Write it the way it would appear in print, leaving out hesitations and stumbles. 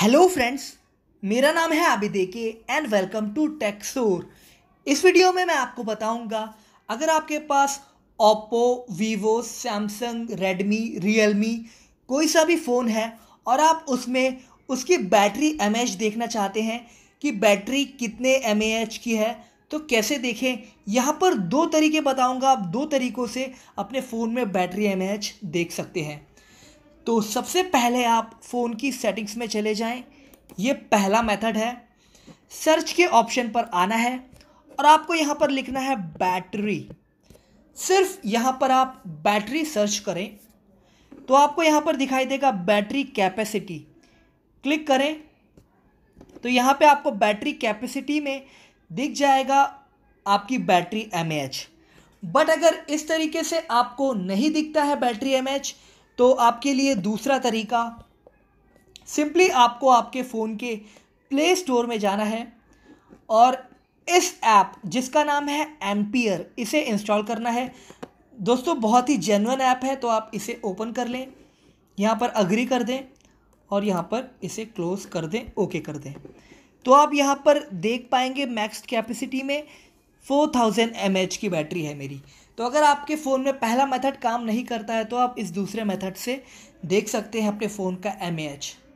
Hello friends, मेरा नाम है आबिद अके एंड वेलकम टू टेक्सोर। इस वीडियो में मैं आपको बताऊंगा अगर आपके पास Oppo, Vivo, Samsung, Redmi, Realme कोई सा भी फ़ोन है और आप उसमें उसकी बैटरी एमएएच देखना चाहते हैं कि बैटरी कितने एमएएच की है तो कैसे देखें। यहाँ पर दो तरीके बताऊंगा, आप दो तरीक़ों से अपने फ़ोन में बैटरी एमएएच देख सकते हैं। तो सबसे पहले आप फ़ोन की सेटिंग्स में चले जाएं, ये पहला मेथड है। सर्च के ऑप्शन पर आना है और आपको यहाँ पर लिखना है बैटरी। सिर्फ यहाँ पर आप बैटरी सर्च करें तो आपको यहाँ पर दिखाई देगा बैटरी कैपेसिटी। क्लिक करें तो यहाँ पे आपको बैटरी कैपेसिटी में दिख जाएगा आपकी बैटरी एमएएच। बट अगर इस तरीके से आपको नहीं दिखता है बैटरी एमएएच तो आपके लिए दूसरा तरीका, सिंपली आपको आपके फ़ोन के प्ले स्टोर में जाना है और इस ऐप जिसका नाम है एम्पियर, इसे इंस्टॉल करना है। दोस्तों, बहुत ही जेन्युइन ऐप है तो आप इसे ओपन कर लें, यहाँ पर अग्री कर दें और यहाँ पर इसे क्लोज़ कर दें, ओके कर दें। तो आप यहाँ पर देख पाएंगे मैक्स कैपेसिटी में 4000 mAh की बैटरी है मेरी। तो अगर आपके फ़ोन में पहला मेथड काम नहीं करता है तो आप इस दूसरे मेथड से देख सकते हैं अपने फ़ोन का एमएएच।